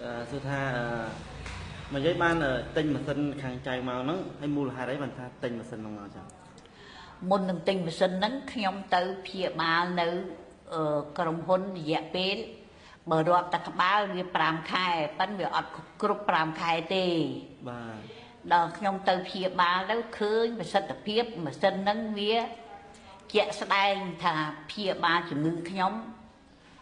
thưa tha mà giấy ban ở tinh mà sinh khang trai màu nó hay mua là hai đấy bàn tha tinh mà sinh màu nào chẳng môn đồng tinh mà sinh nắng nhom tới phía ba nữ cầm hôn dẹp bên bờ đoạt ta báo đi pram khai bắn về ọt cướp pram khai tê đòn nhom tới phía ba nếu khơi mà sinh tập phía mà sinh nắng vía Chị sẽ đánh thả phía ba chỉ mưu nhóm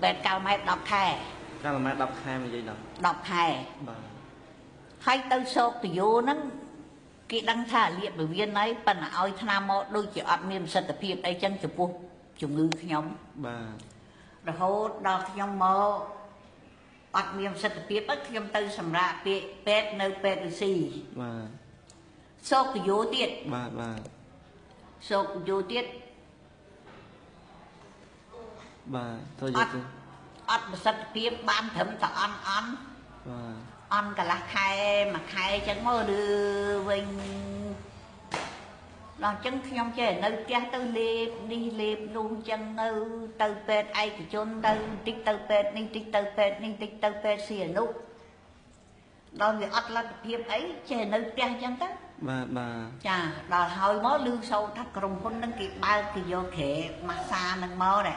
bẹt cao mẹ đọc thè. Cao mẹ đọc thè mà vậy đó? Đọc thè. Hãy tư sốt từ vô nâng. Khi đăng thả liệt bởi viên ấy, bà nà ôi thà nà mô đôi chữ ọt miền sật tập hiệp ấy chân chụp vô. Chúng ngư nhóm. Rồi hốt đọc nhóm mô. ọt miền sật tập hiệp ấy nhóm tư xâm ra bẹt nâu bẹt ưu xì. Sốt từ vô tiết. Sốt từ vô tiết. ọt mà sạch tiếp bán thấm ta on cả là khai mà khai chẳng mơ đưa vinh nó chẳng khi ông chơi nơi kia tao liếp đi liếp luôn chẳng ngư tao bệt ai thì chôn tao tích tao bệt nên tích tao bệt nên tích tao bệt xìa nụ đó vì ọt là tiếp ấy chơi nơi kia chẳng tất chà đó hồi mó lưu sâu thắt rồng hôn nâng kịp bao kì vô khẽ massage nâng mơ này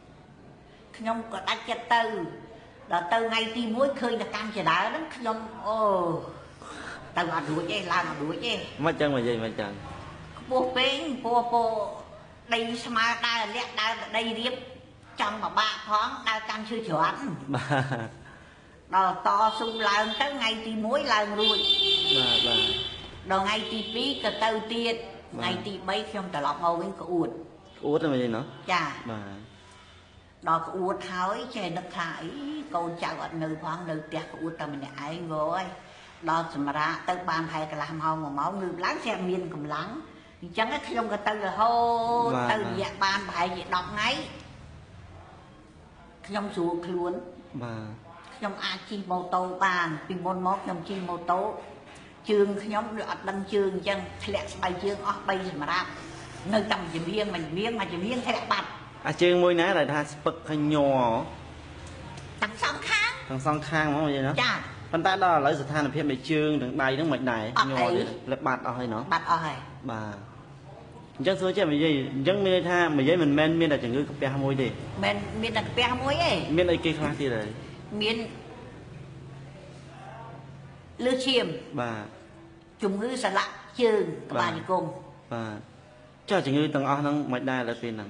nhóm có đặt chặt tư là tư ngay ti muối khơi là cam chả đá đó nhóm ô tao ăn đuổi chứ làm đuổi chứ mất chân mà gì mà chẳng bố pin bố đây mà ta lẹ ta đây điệp trong mà ba thoáng ta cam chưa chuẩn đó to sung lần tới ngay ti muối lần rồi đó ngay ti phí cả tư tiệt ngay ti bấy trong ta lọc màu bên cột uất là gì nữa chà đó có uất thói chè nước thải con chào gọi nữ khoang nữ tiệc uất tầm này ai rồi đó xem ra tới ban hay cái làm hao mà máu người láng xe miên cầm láng chẳng cái không cái tư là hô tư dạ ban hay vậy đọc ngay không xuống luôn không ai chi mô tô bàn vì môn mốt không chi mô tô trường không được đăng trường chẳng lẽ bài trường off bay xem ra nơi tầm chỉ riêng mình riêng mà chỉ riêng thấy bạch à chương môi ná là ta bực hay nhò thằng song khang mà vậy đó con ta đó lấy sự than là phim bài chương đừng bay nó mệt này nhò là bạch ở hay nó bạch ở hay bà chắc số chứ mày gì chắc mê tha mày giấy mình men miên là chẳng cứ cặp bè môi đi men miên là cặp bè môi ấy miên ấy kia khác gì đấy miên lưu chiêm bà chúng cứ sạt lạ chương các bà đi cùng bà cho chị người từng ăn nắng mệt đai là tiền nắng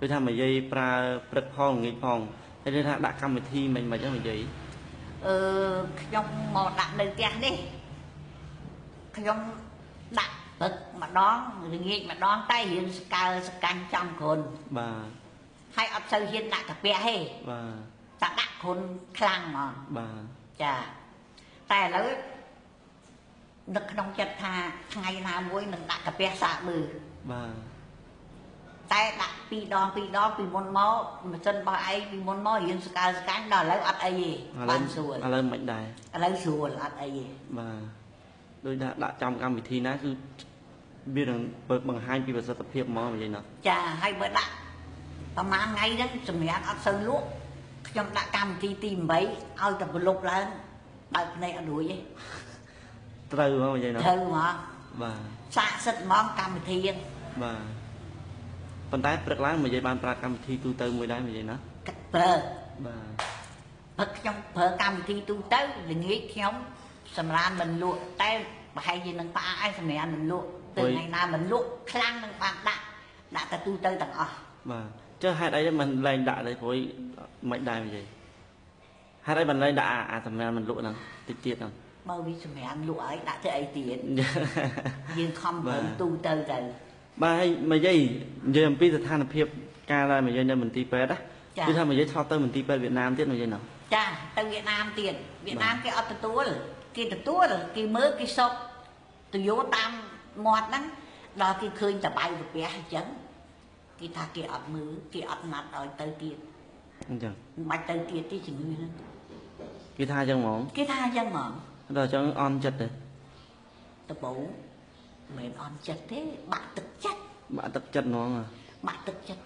tôi tham mày dây pra prật phong nghịch phong hay tôi tham đặt cam mày thi mình mà cho mày dây trong mò đặt lên tia đi ខ្ញុំដាក់ទឹកម្ដងរងាចម្ដងតែរៀនសកើសកាន់ចំគ្រុនបាទហើយអត់សូវហ៊ានដាក់កាពះទេបាទតែដាក់គ្រុនខ្លាំងហ្មងបាទចាតែឥឡូវដឹកក្នុងចិត្តថាថ្ងៃណាមួយនឹងដាក់កាពះសាកមើលបាទតែដាក់2ដងពីមុនមកម៉ាស៊ីនរបស់ឯងពីមុនមករៀនសកើសកាន់ដល់ឥឡូវអត់អីទេបានស្រួលឥឡូវមិនដែរឥឡូវស្រួលអត់អីទេបាទដោយដាក់ចំកម្មវិធីណាគឺមានបង្ហាញពីប្រសិទ្ធភាពហ្មងនិយាយណាចាហើយបើដាក់ប្រហែលថ្ងៃហ្នឹងសម្រាប់អត់សូវលក់ខ្ញុំដាក់កម្មវិធីទី8ឲ្យតែប្រលប់ឡើងបើភ្នែកអត់រួយទេត្រូវហ្មងនិយាយណាត្រូវហ្មងបាទសាកសិតហ្មងកម្មវិធីហ្នឹងបាទប៉ុន្តែព្រឹកឡើងនិយាយបានប្រើកម្មវិធីទូទៅមួយដែរនិយាយណាប្រើបាទព្រឹកខ្ញុំប្រើកម្មវិធីទូទៅល្ងាចខ្ញុំសម្រាប់មិនលក់តែប្រហែលជានឹងផ្អាកឯងសម្រាប់មិនលក់ទៅថ្ងៃណាមិនលក់ខ្លាំងនឹងបានដាក់ទៅទូទៅទាំងអស់បាទចុះហេតុអីមិនលែងដាក់ទេព្រោះមិនដែរនិយាយហេតុអីមិនលែងដាក់អាសម្រាប់មិនលក់ហ្នឹងតិចទៀតហ្នឹងបើវាសម្រាប់លក់ហើយដាក់ទៅអីទៀតយើងខំព្រមទូទៅទៅបាទហើយនិយាយអំពីស្ថានភាពកាលដែរនិយាយនៅមន្ទីរពេទ្យណាគឺថានិយាយថតទៅមន្ទីរពេទ្យវៀតណាមទៀតនិយាយហ្នឹងចាទៅវៀតណាមទៀតវៀតណាមគេអត់ទទួលគេទទួលគេមើលគេសុកទៅយោតាមមាត់ហ្នឹងដល់គេឃើញតបាយប្រពះអញ្ចឹងគេថាគេអត់មើលគេអត់ណាត់ឲ្យទៅទៀតអញ្ចឹងមិនបាច់ទៅទៀតទេជំនឿហ្នឹងគេថាអញ្ចឹងហ្មងដល់អញ្ចឹងអន់ចិត្តទេតបងមិនអន់ចិត្តទេបាក់ទឹកចិត្តហ្មងបាក់ទឹកចិត្ត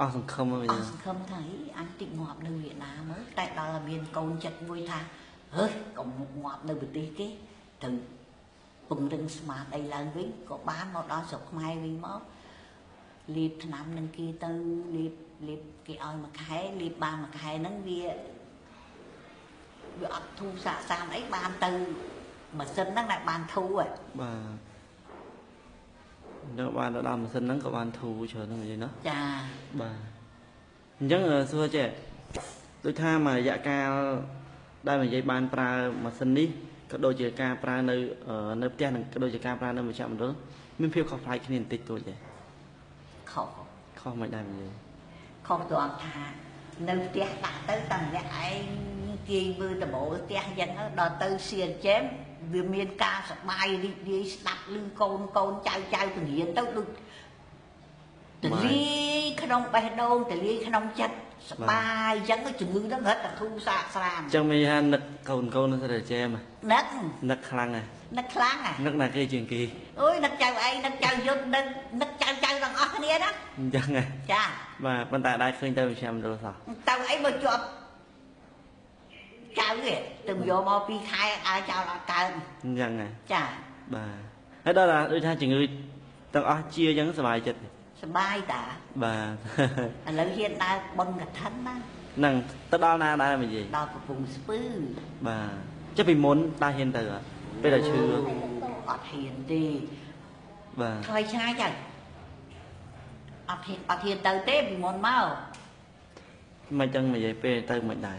អស់សង្ឃឹមហ្នឹងអស់សង្ឃឹមថាអញតិចងាប់នៅវៀតណាមតែដល់មានកូនចិត្តមួយថាហើយកុំងាប់នៅប្រទេសគេទៅពង្រឹងស្មារតីឡើងវិញក៏បានមកដល់ស្រុកខ្មែរវិញមកលេបឆ្នាំនឹងគេទៅលេបគេឲ្យមួយខែលេបបានមួយខែហ្នឹងវាអត់ធូរសាកសាមអីបានទៅម៉ាស៊ីនហ្នឹងតែបានធូរបាទដល់បានដល់ម៉ាស៊ីនហ្នឹងក៏បានធូរច្រើនហ្នឹងនិយាយណាចាបាទអញ្ចឹងសួរចេះដូចថាមករយៈកាលដែលនិយាយបានប្រើម៉ាស៊ីននេះក៏ដូចជាការប្រើនៅផ្ទះនិងក៏ដូចជាការប្រើនៅមជ្ឈមណ្ឌលមានភាពខុសប្លែកគ្នាបន្តិចតួចដែរខុសមិនដែរនិយាយខុសតួអង្គថានៅផ្ទះដាក់ទៅតែម្នាក់ឯងគេមើលដំបូលផ្ទះយ៉ាងដល់ទៅសៀនចេមវាមានការសប្បាយរីករាយស្ដាប់ឮកូនចៅពង្រៀនទៅដូចតលីក្នុងបេះដូងតលីក្នុងចិត្តសបាយអញ្ចឹងជំងឺហ្នឹងរត់តែធូរសាកស្រាមអញ្ចឹងមានថានឹកកូននៅស្រីចែមនឹកខ្លាំងណាស់នឹកណាគេជាងគេអូយនឹកចៅឯងនឹកចៅយត់នឹកចៅទាំងអស់គ្នាណាអញ្ចឹងហ៎ចាបាទប៉ុន្តែអត់ដែរឃើញទៅវិជ្ជាមណ្ឌលសោះទៅអីមកជាប់ចៅទេទៅយកមក2ខែដើរចោលអត់កើតអញ្ចឹងហ៎ចាបាទហើយដល់ថាដូចថាជំងឺទាំងអស់ជាអញ្ចឹងសុខចិត្តសบายតាបាទឥឡូវហ៊ានដើរបនកឋិនណាហ្នឹងទៅដល់ណាដែរមកនិយាយដល់កំពង់ស្ពឺបាទចុះពីមុនដើរហ៊ានទៅអត់ពេលតែឈឺអត់ហ៊ានទេបាទខ្លាចឆ្ងាយចឹងអត់ហ៊ានទៅទេពីមុនមកមិនចឹងនិយាយពេលទៅមិនដែរ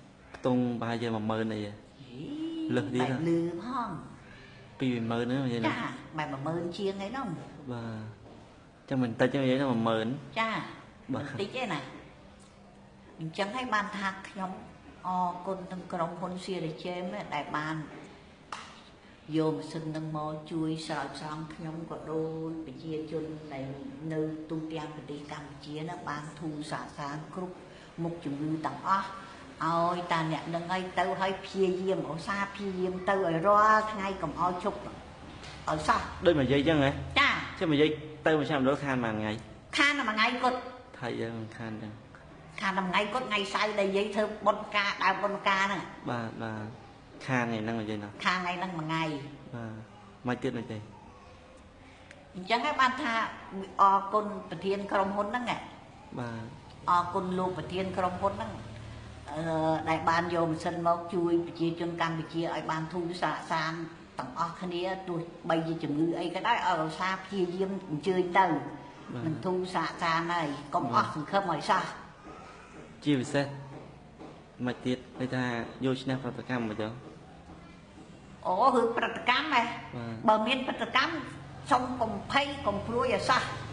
ខ្ទង់ប្រហែលជា 10000 អីលឹះទៀតលឺផងពី 10000 ហ្នឹងនិយាយណាបែប 10000 ជាងឯហ្នឹងបាទចាំបន្តិចហ្នឹងនិយាយថា 10000 ចាបន្តិចឯណាអញ្ចឹងហើយបានថាខ្ញុំអរគុណទាំងក្រុមហ៊ុនស៊ីរីជេមដែលបានយកម៉ាស៊ីននឹងមកជួយស្រោចស្រង់ខ្ញុំក៏ដូចប្រជាជនដែលនៅទូទាំងប្រទេសកម្ពុជាណាបានធូរសាកសាគ្រប់មុខជំងឺទាំងអស់ឲ្យតាអ្នកនឹងឲ្យទៅឲ្យព្យាយាមឧស្សាហ៍ព្យាយាមទៅឲ្យរាល់ថ្ងៃកុំឲ្យឈប់ឲ្យសោះដូចមកនិយាយអញ្ចឹងហ៎ចាចាំនិយាយទៅមួយឆ្នាំដល់ខានមួយថ្ងៃគាត់ថៃយើងខានដែរខានមួយថ្ងៃគាត់ថ្ងៃសៅរ៍ដែលនិយាយធ្វើបុណ្យការដើមបុណ្យការហ្នឹងបាទខានថ្ងៃហ្នឹងនិយាយណាខានថ្ងៃហ្នឹងមួយថ្ងៃបាទមកទៀតមិនទេ Chẳng hãy bạn thả ở con bà thiên khổng hôn năng ạ ở con lô bà thiên khổng hôn năng đại bàn dồn sân mốc chui bà chìa chân căng bà chìa ai bàn thu xa xa tổng ọc khá nế tôi bây giờ chừng ngư ấy cái đó ở xa kia diêm chơi tàu mình thu xa xa này công ọc thì khớp ngoài xa chìa bà xe mà tiết bây giờ vô xin nạp bà cam bà cháu ồ hướng bà cam này bà miên bà cam xong còn phay còn phuôi là sao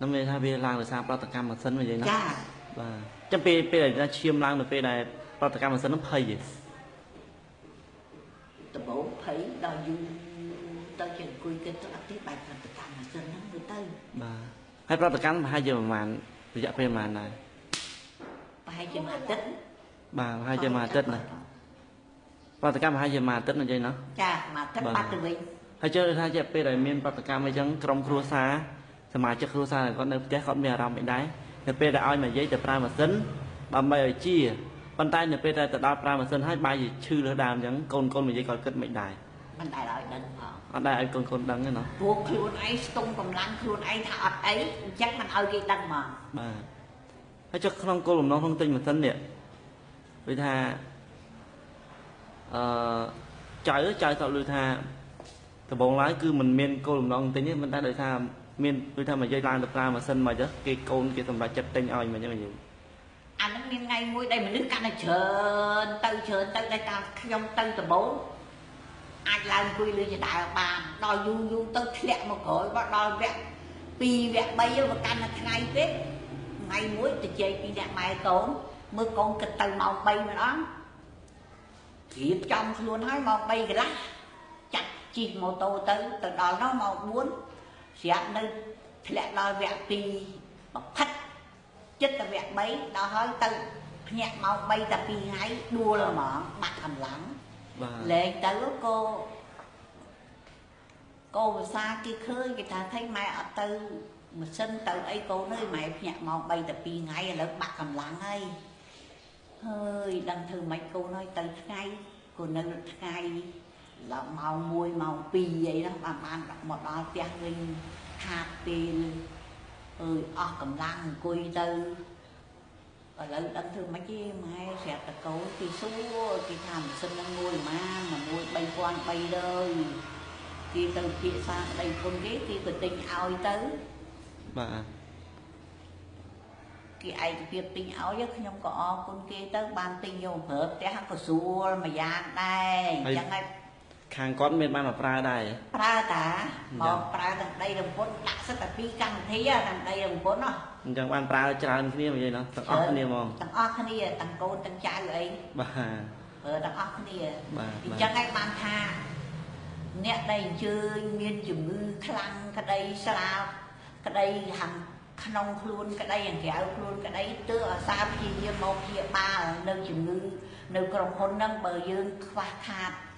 năm nay thay vì lang là sao bao tập cam mà sân mà vậy nó trong pe là chia lang là pe này bao tập cam mà sân nó phơi gì tập bổ thấy đòi du tới chuyện cùi kêu tôi đặt tiếp bài phần tập cam mà dân lắm người tây hay tập cam mà 2 giờ màn bây giờ phê màn này 2 giờ màn tết bà 2 giờ màn tết này tập cam 2 giờ màn tết là gì nó cha mà tết ba từ mình hay chơi 2 giờ phê đại miền tập cam mới chẳng trong khua xa thì mà chơi khua xa là con chơi con mèo rồng bị đái thì phê đại oi mà dây tập ra mà dân bà mày ở chi bàn tay này bây giờ ta đáp ra mà sân hai bài gì chư lỡ đàm chẳng con mình dây còn cất mệnh đài bàn tay lại đằng ở đây ai con đằng cái nó buộc luôn ấy tung còn lăng luôn ấy thọ ấy chắc mình ơi cái đằng mà hãy chắc không cô làm nó không tin mà sân nè vì tha trời thọ lười tha từ bóng lái cứ mình men cô làm nó không tin nhé mình đã đợi tha men lười tha mà dây lan được ra mà sân mà chứ cái con cái thằng bà chặt tên ơi mà như vậy anh nó miên ngay môi đây mình đứng canh là chờn tơi đây ta không tơi từ bốn ai làm quy lừa gì đại bà đòi du tơi lẹ một cõi bắt đòi vẹn pi vẹn bây giờ mà canh là ngày tết ngày mối từ chơi pi đẹp mai tốn mưa con kịch tơi màu bay mà đó kịp trong luôn nói màu bay cái lá chặt chì mô tô tơi từ đó nó màu muốn sẽ nên lẹ đòi vẹn pi một khách chất là vẹn mấy đó hơi tự nhẹ màu bay tập vì hái đua là mở bạc hầm lắng lệ tới cô xa kia khơi người ta thấy mẹ ở tư mà sinh tự ấy cô nơi mẹ nhẹ màu bay tập vì ngay là bạc hầm lắng ấy hơi đằng thư mấy cô nói từ ngay cô nơi ngay là màu môi màu pì vậy đó mà bạn đọc một đó tiếng mình hạt tiền cầm lăng cùi tư ở lại đâm thương mấy chị mai sẽ tập cấu thì số thì thầm sinh ra ngôi mà ngôi bay quan bay đời thì từ kia sang đây con ghế thì phải tình ao tới bà cái ai việc tình áo chứ không có con kia tới ban tình nhiều hợp để hắn có xua mà gian đây chẳng ai khang con bên ban là pra đây pra ta màu pra thằng đây đồng vốn đã rất là phi căng thế thằng đây đồng vốn rồi chẳng ban pra tràn kia mà vậy nó thằng óc kia mong thằng óc kia thằng con thằng trai vậy bà thằng óc kia chẳng ai ban tha nét đây chơi miên chừng ngư khăn cái đây sao cái đây hàng khăn luôn cái đây hàng kéo luôn cái đây tứ ở xa kia một kia ba ở nơi chừng ngư nơi còn hôn nâng bờ dương qua tháp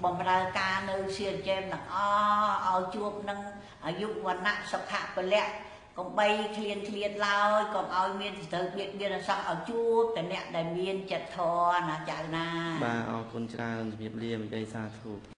bọn ra ca nơi xuyên cho em là o chuộc nâng ở dục và nặng sọc hạ bởi lẹ còn bay thiên lao còn ao miên thì tới biên là sọc ở chuộc cái lẹ đầy miên chật thò là chạy na ba o con cha là việc liềm đây xa thủ